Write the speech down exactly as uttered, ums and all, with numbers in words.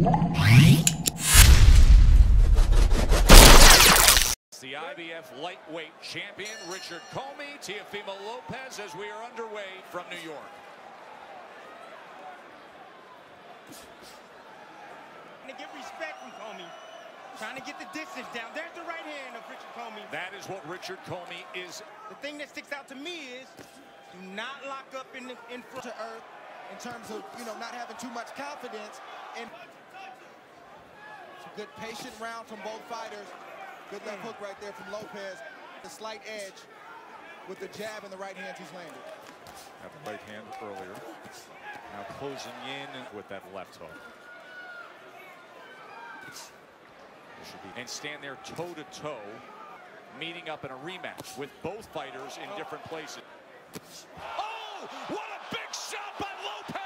The I B F lightweight champion, Richard Commey, Teofimo Lopez, as we are underway from New York. Trying to get respect from Commey, trying to get the distance down. There's the right hand of Richard Commey. That is what Richard Commey is. The thing that sticks out to me is do not lock up in the in front to earth in terms of, you know, not having too much confidence. And it's a good patient round from both fighters. Good left hook right there from Lopez. The slight edge with the jab and the right hand he's landed. Got the right hand earlier. Now closing in with that left hook. Should be, and stand there toe to toe, meeting up in a rematch with both fighters in different places. Oh, what a big shot by Lopez!